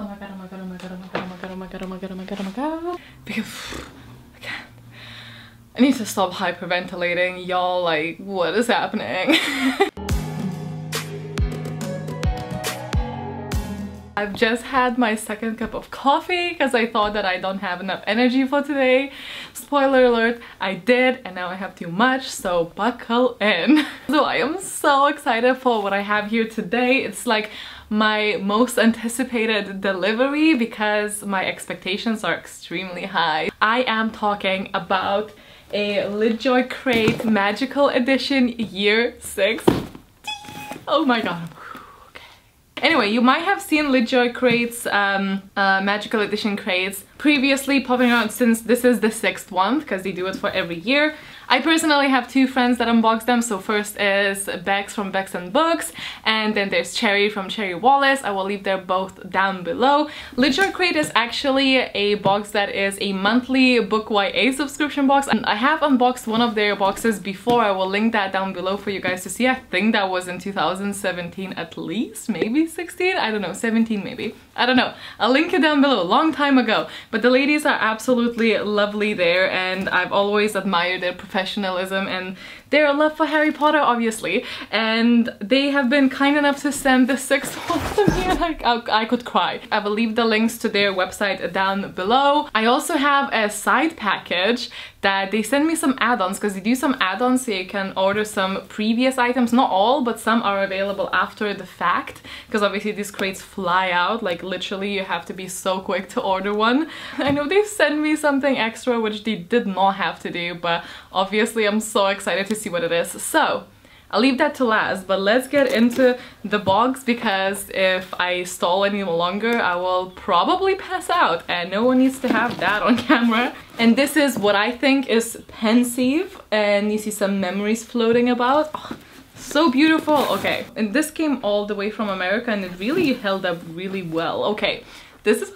Oh my god, oh my god, oh my god, oh my god, oh my god, oh my god, oh my god, oh my god, oh my god. Because I can't. I need to stop hyperventilating, y'all. Like, what is happening? I've just had my second cup of coffee because I thought that I don't have enough energy for today. Spoiler alert, I did, and now I have too much, so buckle in. So I am so excited for what I have here today. It's like my most anticipated delivery because my expectations are extremely high. I am talking about a LitJoy Crate Magical Edition Year 6. Oh my god. Anyway, you might have seen LitJoy Crate's Magical Edition crates previously popping out since this is the 6th one because they do it for every year. I personally have two friends that unbox them. So first is Bex from Bex and Books, and then there's Cherry from Cherry Wallace. I will leave them both down below. LitJoy Crate is actually a box that is a monthly book YA subscription box, and I have unboxed one of their boxes before. I will link that down below for you guys to see. I think that was in 2017 at least, maybe 16? I don't know, 17 maybe. I don't know. I'll link it down below, a long time ago. But the ladies are absolutely lovely there, and I've always admired their professionalism and their love for Harry Potter, obviously. And they have been kind enough to send the 6th one to me, and I could cry. I will leave the links to their website down below. I also have a side package that they send me some add-ons, because they do some add-ons so you can order some previous items. Not all, but some are available after the fact, because obviously these crates fly out. Like, literally, you have to be so quick to order one. I know they sent me something extra, which they did not have to do, but obviously I'm so excited to see what it is. So I'll leave that to last, but let's get into the box, because if I stall any longer I will probably pass out, and no one needs to have that on camera. And this is what I think is pensive, and you see some memories floating about. Oh, so beautiful. Okay, and this came all the way from America, and it really held up really well. Okay, this is...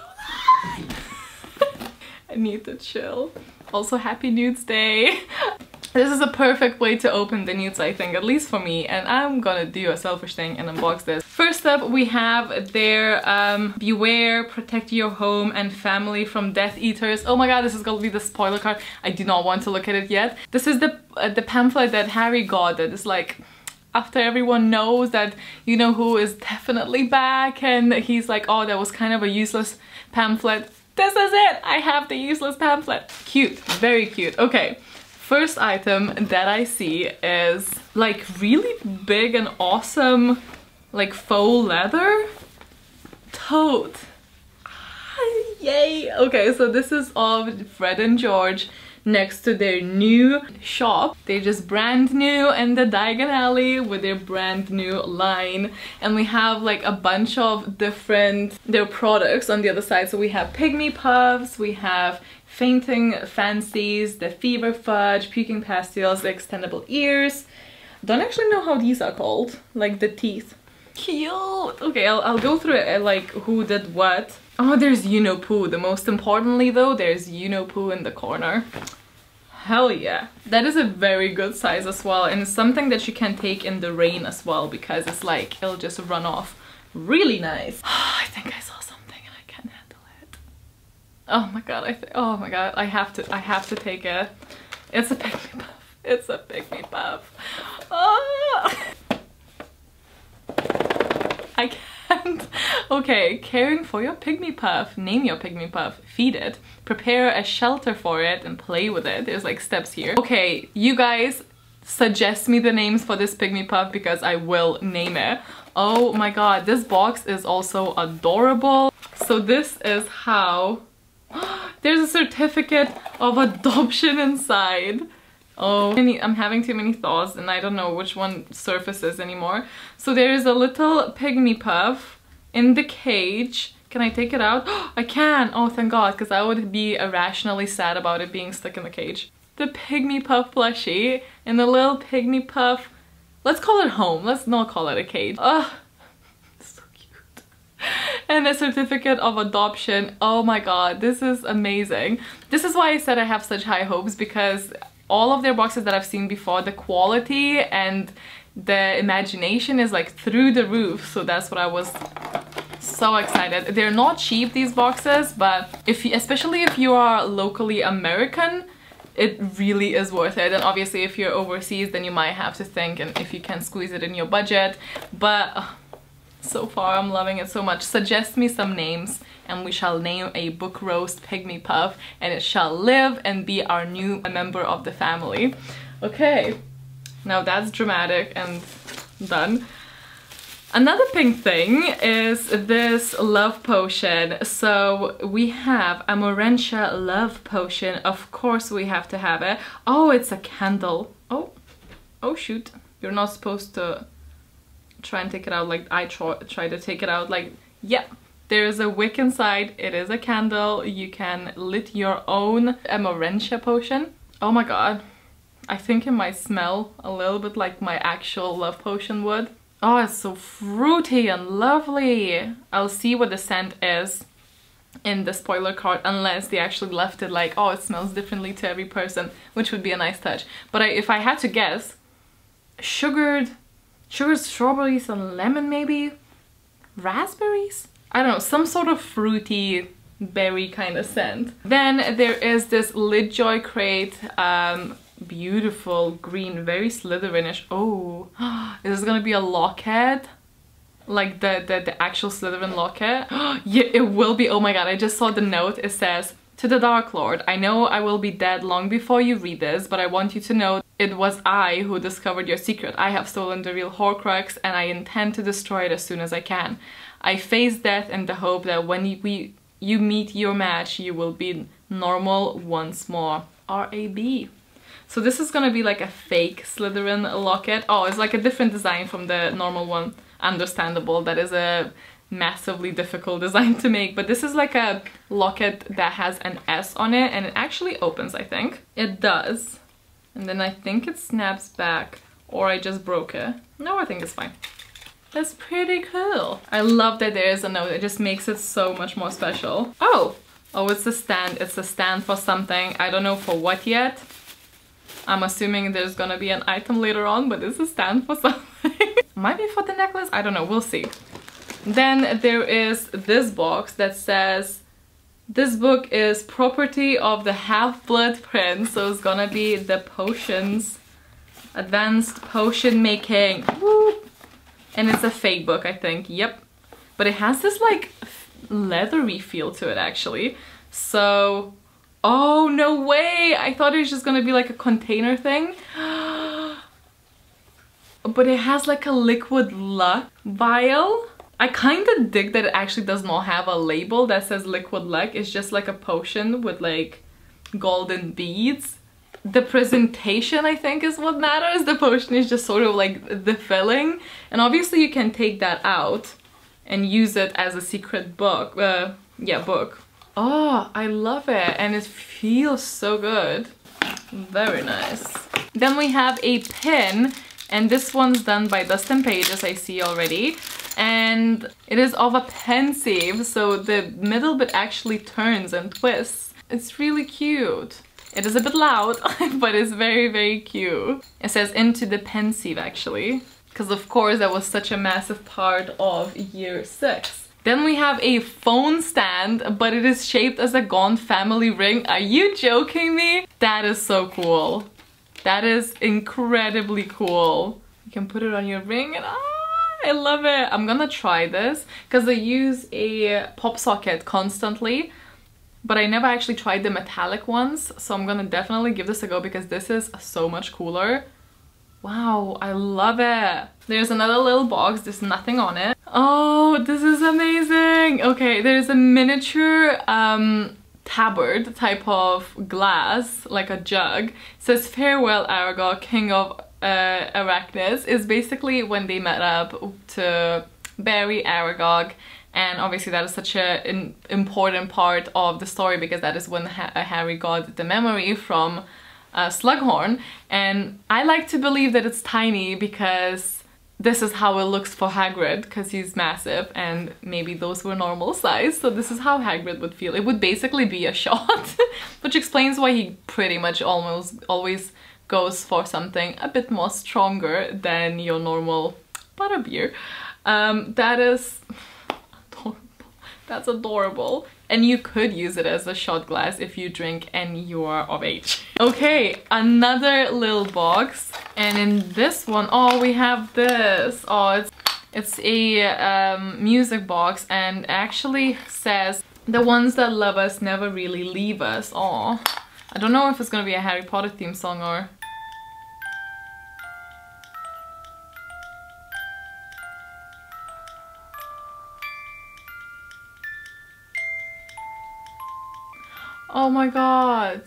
I need to chill. Also, happy Nudes Day. This is a perfect way to open the nudes, I think, at least for me, and I'm gonna do a selfish thing and unbox this. First up, we have their Beware, Protect Your Home and Family from Death Eaters. Oh my god, this is gonna be the spoiler card. I do not want to look at it yet. This is the pamphlet that Harry got that is like, after everyone knows that you know who is definitely back, and he's like, oh, that was kind of a useless pamphlet. This is it! I have the useless pamphlet. Cute, very cute. Okay. First item that I see is like really big and awesome, like faux leather tote. Ah, yay! Okay, so this is of Fred and George next to their new shop. They're just brand new in the Diagon Alley with their brand new line. And we have like a bunch of different their products on the other side. So we have Pygmy Puffs, we have Fainting Fancies, the Fever Fudge, Puking Pastilles, the Extendable Ears. Don't actually know how these are called, like the teeth. Cute! Okay, I'll go through it, like who did what. Oh, there's Unopoo. The most importantly though, there's Unopoo in the corner. Hell yeah. That is a very good size as well, and it's something that you can take in the rain as well, because it's like, it'll just run off. Really nice. Oh, I think I saw something. Oh my god, oh my god, I have to take it. It's a Pygmy Puff. It's a Pygmy Puff. Oh! I can't. Okay, caring for your Pygmy Puff. Name your Pygmy Puff. Feed it. Prepare a shelter for it and play with it. There's like steps here. Okay, you guys suggest me the names for this Pygmy Puff because I will name it. Oh my god, this box is also adorable. So this is how... There's a certificate of adoption inside. Oh, I'm having too many thaws and I don't know which one surfaces anymore. So there is a little Pygmy Puff in the cage. Can I take it out? I can! Oh, thank god, because I would be irrationally sad about it being stuck in the cage. The Pygmy Puff plushie and the little Pygmy Puff. Let's call it home. Let's not call it a cage. Ugh. And a certificate of adoption. Oh my god, this is amazing. This is why I said I have such high hopes, because all of their boxes that I've seen before, the quality and the imagination is like through the roof. So that's what I was so excited. They're not cheap, these boxes, but if you, especially if you are locally American, it really is worth it. And obviously if you're overseas, then you might have to think and if you can squeeze it in your budget. But so far I'm loving it so much. Suggest me some names and we shall name a book roast Pygmy Puff, and it shall live and be our new member of the family. Okay, now that's dramatic and done. Another pink thing is this love potion. So we have a Amorantia love potion. Of course we have to have it. Oh, it's a candle. Oh shoot. You're not supposed to try and take it out like I try to take it out. Like, yeah, there is a wick inside. It is a candle. You can lit your own Amorantia potion. Oh my god. I think it might smell a little bit like my actual love potion would. Oh, it's so fruity and lovely. I'll see what the scent is in the spoiler card, unless they actually left it like, oh, it smells differently to every person, which would be a nice touch. But if I had to guess, sugared strawberries and lemon maybe? Raspberries? I don't know, some sort of fruity berry kind of scent. Then there is this LitJoy Crate, beautiful green, very Slytherinish. Oh, is this gonna be a locket? Like the actual Slytherin locket? Yeah, it will be. Oh my god, I just saw the note. It says, "To the Dark Lord, I know I will be dead long before you read this, but I want you to know it was I who discovered your secret. I have stolen the real Horcrux and I intend to destroy it as soon as I can. I face death in the hope that when you meet your match, you will be normal once more." R.A.B. So this is gonna be like a fake Slytherin locket. Oh, it's like a different design from the normal one. Understandable, that is a massively difficult design to make, but this is like a locket that has an S on it, and it actually opens, I think. It does. And then I think it snaps back, or I just broke it. No, I think it's fine. That's pretty cool. I love that there is a note. It just makes it so much more special. Oh, it's a stand. It's a stand for something. I don't know for what yet. I'm assuming there's gonna be an item later on, but this is a stand for something. Might be for the necklace? I don't know, we'll see. Then there is this box that says, "This book is property of the Half-Blood Prince," so it's gonna be the potions. Advanced potion making. Woo! And it's a fake book, I think, yep. But it has this like leathery feel to it actually, so... Oh, no way! I thought it was just gonna be like a container thing. But it has like a liquid luck vial. I kinda dig that it actually does not have a label that says liquid luck. It's just like a potion with like golden beads. The presentation, I think, is what matters. The potion is just sort of like the filling. And obviously you can take that out and use it as a secret book. book. Oh, I love it, and it feels so good. Very nice. Then we have a pin, and this one's done by Dustin Page, as I see already. And it is of a pensieve, so the middle bit actually turns and twists. It's really cute. It is a bit loud, but it's very, very cute. It says "Into the Pensieve," actually, because of course that was such a massive part of Year 6. Then we have a phone stand, but it is shaped as a gone family ring. Are you joking me? That is so cool. That is incredibly cool. You can put it on your ring and I love it. I'm gonna try this because I use a pop socket constantly, but I never actually tried the metallic ones. So I'm gonna definitely give this a go because this is so much cooler. Wow, I love it. There's another little box, there's nothing on it. Oh, this is amazing. Okay, there's a miniature tabard type of glass, like a jug. It says, "Farewell, Aragog, King of Arraknis." It's basically when they met up to bury Aragog. And obviously that is such an important part of the story because that is when Harry got the memory from Slughorn. And I like to believe that it's tiny because this is how it looks for Hagrid, because he's massive and maybe those were normal size, so this is how Hagrid would feel. It would basically be a shot, which explains why he pretty much almost always goes for something a bit more stronger than your normal butterbeer. That is adorable. That's adorable. And you could use it as a shot glass if you drink and you are of age. Okay, another little box. And in this one, oh, we have this. Oh, it's a music box, and actually says, "The ones that love us never really leave us." Oh, I don't know if it's gonna be a Harry Potter theme song or... Oh my god.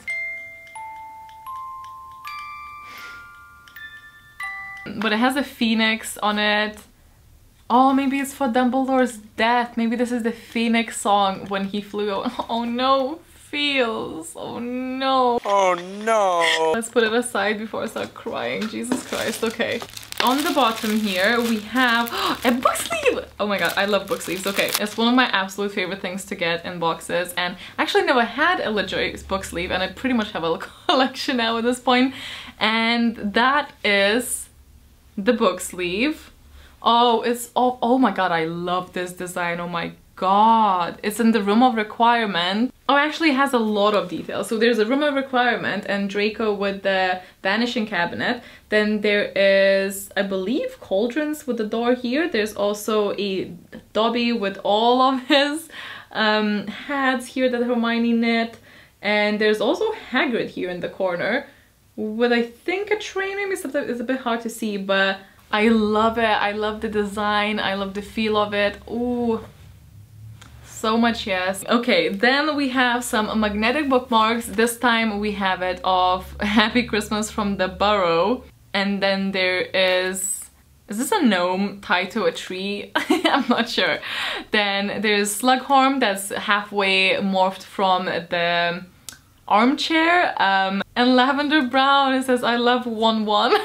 But it has a phoenix on it. Oh, maybe it's for Dumbledore's death. Maybe this is the phoenix song when he flew away. Oh no, feels. Oh no. Oh no. Let's put it aside before I start crying. Jesus Christ, okay. On the bottom here, we have a book sleeve! Oh my god, I love book sleeves. Okay, it's one of my absolute favorite things to get in boxes, and I actually never had a LitJoy book sleeve, and I pretty much have a collection now at this point. And that is the book sleeve. Oh, it's... oh, oh my god, I love this design, oh my god. It's in the Room of Requirement. Oh, it actually has a lot of details. So there's a Room of Requirement and Draco with the Vanishing Cabinet. Then there is, I believe, Cauldrons with the door here. There's also a Dobby with all of his hats here that Hermione knit. And there's also Hagrid here in the corner with, I think, a train. Maybe sometimes it's a bit hard to see, but I love it. I love the design. I love the feel of it. Ooh. So much yes. Okay, then we have some magnetic bookmarks. This time we have it of Happy Christmas from the Burrow. And then there is this a gnome tied to a tree? I'm not sure. Then there's Slughorn that's halfway morphed from the armchair. And Lavender Brown, it says, "I love 1-1.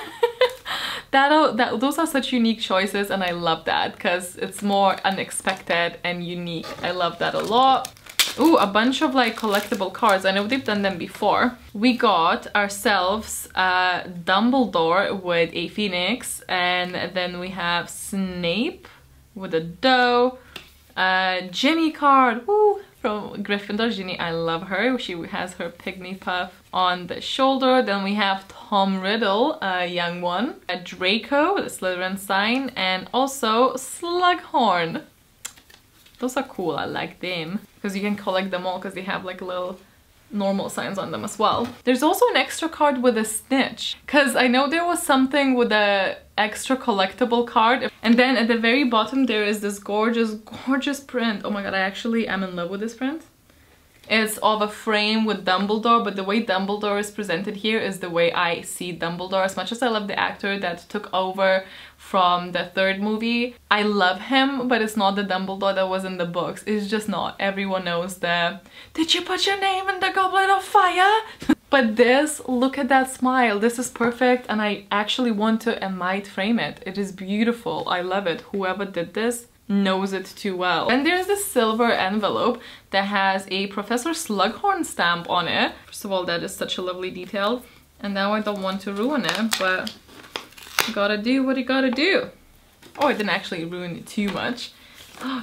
Those are such unique choices, and I love that because it's more unexpected and unique. I love that a lot. Ooh, a bunch of like collectible cards. I know they've done them before. We got ourselves Dumbledore with a phoenix, and then we have Snape with a doe, Ginny card, ooh, from Gryffindor. Ginny, I love her. She has her pygmy puff on the shoulder. Then we have Tom Riddle, a young one, a Draco, the Slytherin sign, and also Slughorn. Those are cool, I like them. Because you can collect them all because they have like little normal signs on them as well. There's also an extra card with a Snitch. Because I know there was something with a extra collectible card, and then at the very bottom there is this gorgeous print. Oh my god, I actually am in love with this print. It's of a frame with Dumbledore, but the way Dumbledore is presented here is the way I see Dumbledore. As much as I love the actor that took over from the third movie, I love him, but it's not the Dumbledore that was in the books. It's just not. Everyone knows the "Did you put your name in the Goblet of Fire?" But this, look at that smile. This is perfect, and I actually want to and might frame it. It is beautiful. I love it. Whoever did this knows it too well. And there's this silver envelope that has a Professor Slughorn stamp on it. First of all, that is such a lovely detail. And now I don't want to ruin it, but you gotta do what you gotta do. Oh, I didn't actually ruin it too much.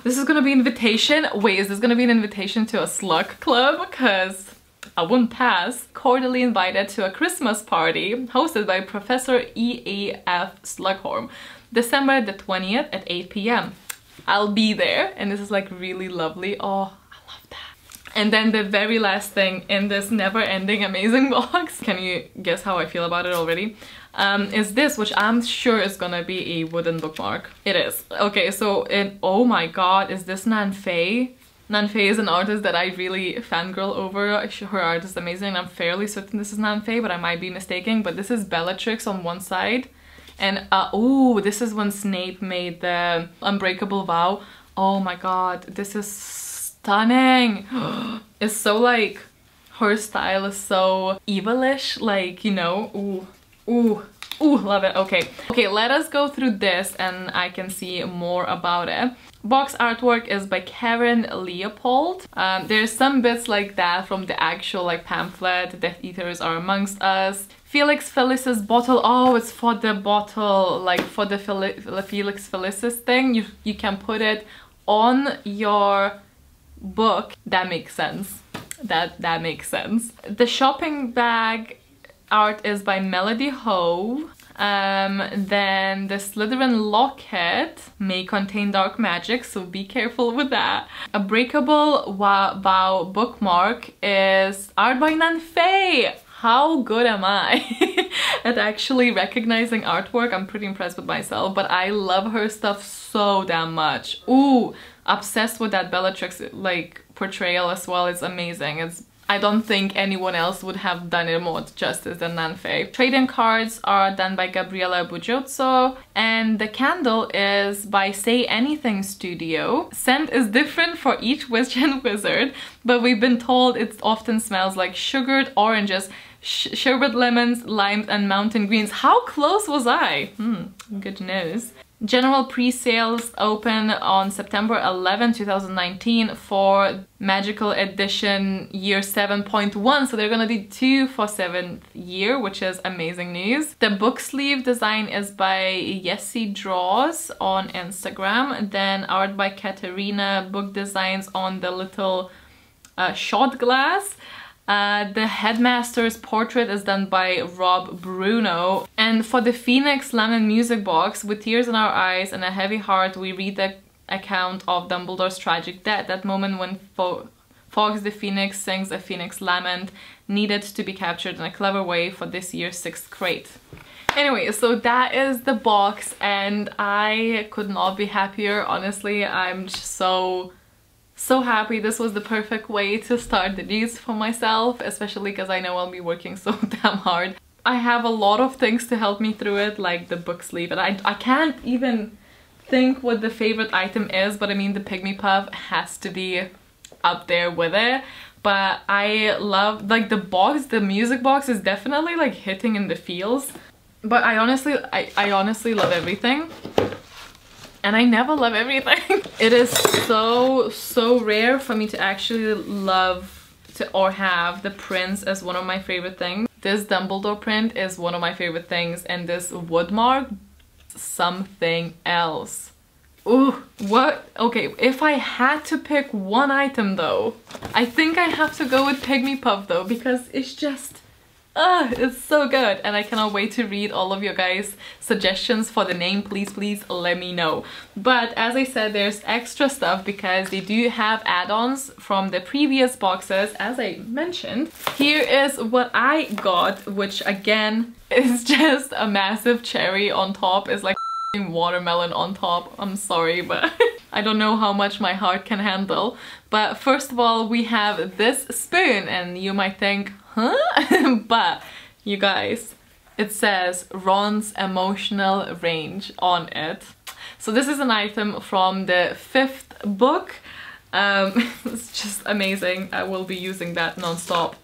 This is gonna be invitation. Wait, is this gonna be an invitation to a slug club? Because I wouldn't pass. Cordially invited to a Christmas party hosted by Professor E.A.F. Slughorn, December the 20th at 8 p.m. I'll be there, and this is like really lovely. Oh, I love that. And then the very last thing in this never-ending amazing box, can you guess how I feel about it already? Is this, which I'm sure is gonna be a wooden bookmark. It is. Okay, so, and oh my god, is this Nanfei? Nanfei is an artist that I really fangirl over. Her art is amazing, and I'm fairly certain this is Nanfei, but I might be mistaken. But this is Bellatrix on one side. And ooh, this is when Snape made the Unbreakable Vow. Oh my god, this is stunning. It's so like, her style is so evilish, like, you know, ooh, ooh, ooh, love it. Okay, okay, let us go through this and I can see more about it. Box artwork is by Karen Leopold. There's some bits like that from the actual like pamphlet, The Death Eaters Are Amongst Us. Felix Felicis bottle, oh, it's for the bottle, like for the Felix Felicis thing. You can put it on your book, that makes sense. That makes sense. The shopping bag art is by Melody Ho. Then the Slytherin locket may contain dark magic, so be careful with that. A breakable bow bookmark is art by Nanfei. How good am I at actually recognizing artwork? I'm pretty impressed with myself, but I love her stuff so damn much. Ooh, obsessed with that Bellatrix like portrayal as well. It's amazing. I don't think anyone else would have done it more justice than Nanfei. Trading cards are done by Gabriella Bugiozzo, and the candle is by Say Anything Studio. Scent is different for each witch and wizard, but we've been told it often smells like sugared oranges, sherbet lemons, limes, and mountain greens. How close was I? Good news. General pre-sales open on September 11, 2019 for Magical Edition Year 7.1, so they're gonna do two for 7th year, which is amazing news. The book sleeve design is by Yesi Draws on Instagram, then art by Katerina, book designs on the little shot glass. The headmaster's portrait is done by Rob Bruno. And for the Phoenix Lemon music box, with tears in our eyes and a heavy heart, we read the account of Dumbledore's tragic death, that moment when Fox the Phoenix sings a Phoenix Lament, needed to be captured in a clever way for this year's 6th crate. Anyway, so that is the box, and I could not be happier, honestly. I'm just so happy. This was the perfect way to start the news for myself, especially because I know I'll be working so damn hard. I have a lot of things to help me through it, like the book sleeve, and I can't even think what the favorite item is, but I mean the Pygmy Puff has to be up there with it. But I love, like, the box, the music box is definitely like hitting in the feels, but I honestly love everything. And I never love everything. It is so rare for me to actually love or have the prints as one of my favorite things. This Dumbledore print is one of my favorite things, and this Woodmark, something else. Ooh, what? Okay, if I had to pick one item though, I think I have to go with Pygmy Puff though, because it's just... it's so good, and I cannot wait to read all of your guys' suggestions for the name. Please let me know. But as I said, there's extra stuff because they do have add-ons from the previous boxes, as I mentioned. Here is what I got, which again is just a massive cherry on top. It's like watermelon on top. I'm sorry, but I don't know how much my heart can handle. But first of all, we have this spoon, and you might think, huh? But you guys, it says Ron's emotional range on it. So this is an item from the 5th book. It's just amazing. I will be using that non-stop.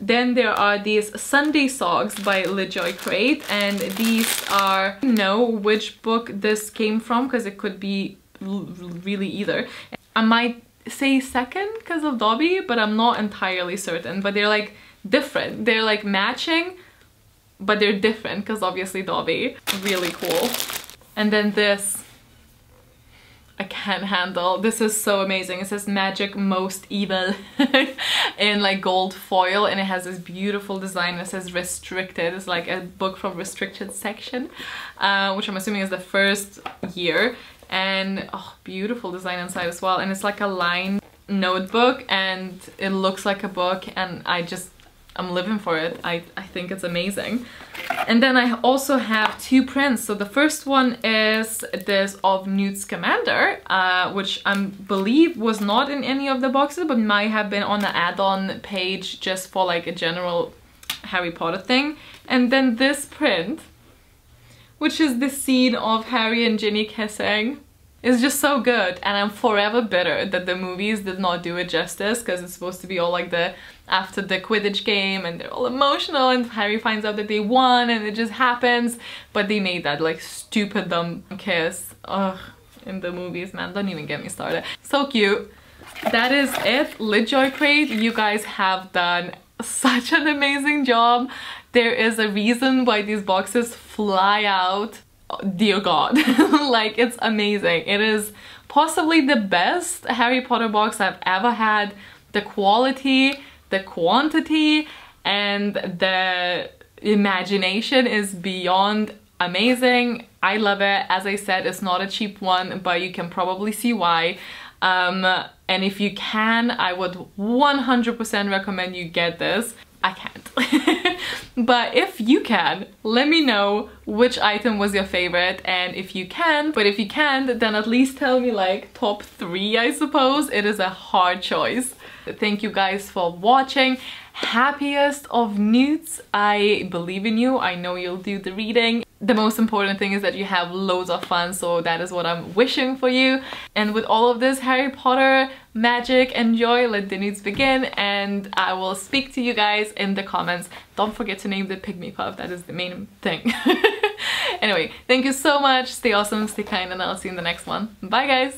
Then there are these Sunday socks by LitJoy Crate, and these are, I don't know which book this came from because it could be really either. I might say 2nd because of Dobby, but I'm not entirely certain. But they're like different, they're like matching, but they're different because obviously Dobby. Really cool. And then this, I can't handle. This is so amazing. It says Magic Most Evil in like gold foil, and it has this beautiful design that says Restricted. It's like a book from Restricted section, which I'm assuming is the 1st year. And oh, beautiful design inside as well, and it's like a lined notebook, and it looks like a book, and I'm living for it. I think it's amazing. And then I also have 2 prints. So the 1st one is this of Newt Scamander, which I believe was not in any of the boxes, but might have been on the add-on page just for like a general Harry Potter thing. And then this print, which is the scene of Harry and Ginny kissing. It's just so good, and I'm forever bitter that the movies did not do it justice, because it's supposed to be all like the after the Quidditch game, and they're all emotional, and Harry finds out that they won, and it just happens, but they made that like stupid dumb kiss. Ugh, in the movies, man, don't even get me started. So cute. That is it, LitJoy Crate. You guys have done such an amazing job. There is a reason why these boxes fly out. Oh, dear God. Like, it's amazing. It is possibly the best Harry Potter box I've ever had. The quality, the quantity, and the imagination is beyond amazing. I love it. As I said, it's not a cheap one, but you can probably see why. And if you can, I would 100% recommend you get this. I can't. But if you can, let me know which item was your favorite, and if you can, but if you can't, then at least tell me like top 3, I suppose. It is a hard choice. Thank you guys for watching. Happiest of newts, I believe in you. I know you'll do the reading. The most important thing is that you have loads of fun, so that is what I'm wishing for you. And with all of this Harry Potter magic and joy, let the newts begin, and I will speak to you guys in the comments. Don't forget to name the pygmy pup, that is the main thing. Anyway, thank you so much, stay awesome, stay kind, and I'll see you in the next one. Bye guys!